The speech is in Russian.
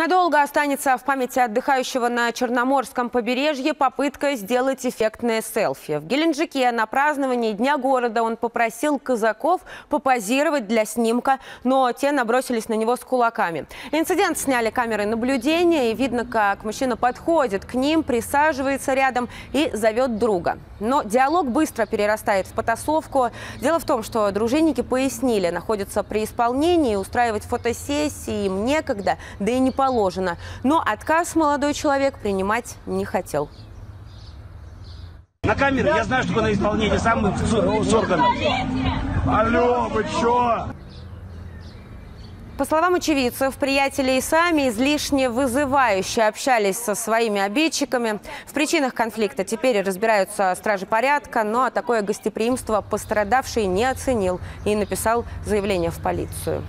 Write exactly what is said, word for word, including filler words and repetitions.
Надолго останется в памяти отдыхающего на Черноморском побережье попытка сделать эффектное селфи. В Геленджике на праздновании Дня города он попросил казаков попозировать для снимка, но те набросились на него с кулаками. Инцидент сняли камеры наблюдения, и видно, как мужчина подходит к ним, присаживается рядом и зовет друга. Но диалог быстро перерастает в потасовку. Дело в том, что дружинники пояснили, находятся при исполнении, устраивать фотосессии им некогда, да и не получится. Но отказ молодой человек принимать не хотел. На камеру я знаю, что вы на исполнении самых сорганов. Алло, вы чё? По словам очевидцев, приятели и сами излишне вызывающе общались со своими обидчиками. В причинах конфликта теперь разбираются стражи порядка, но такое гостеприимство пострадавший не оценил и написал заявление в полицию.